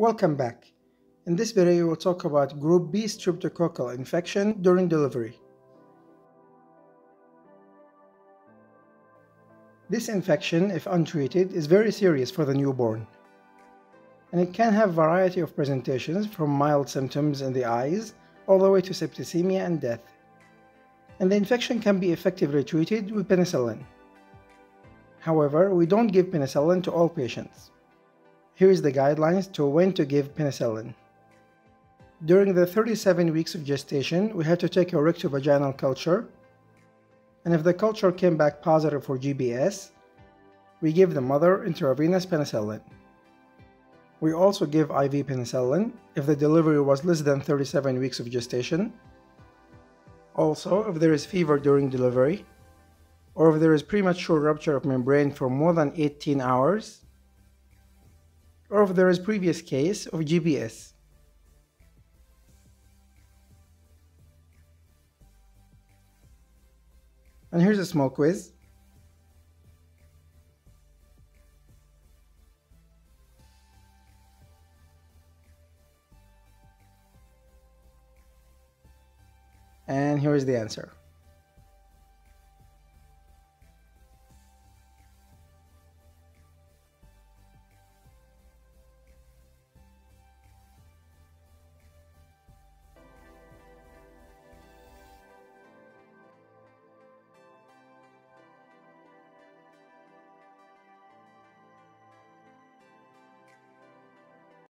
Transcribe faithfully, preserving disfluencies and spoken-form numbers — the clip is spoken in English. Welcome back. In this video, we'll talk about Group B streptococcal infection during delivery. This infection, if untreated, is very serious for the newborn, and it can have a variety of presentations from mild symptoms in the eyes all the way to septicemia and death. And the infection can be effectively treated with penicillin. However, we don't give penicillin to all patients. Here is the guidelines to when to give penicillin. During the thirty-seven weeks of gestation, we have to take a rectovaginal culture, and if the culture came back positive for G B S, we give the mother intravenous penicillin. We also give I V penicillin if the delivery was less than thirty-seven weeks of gestation. Also, if there is fever during delivery, or if there is premature rupture of membrane for more than eighteen hours, or if there is previous case of G B S. And here's a small quiz. And here is the answer.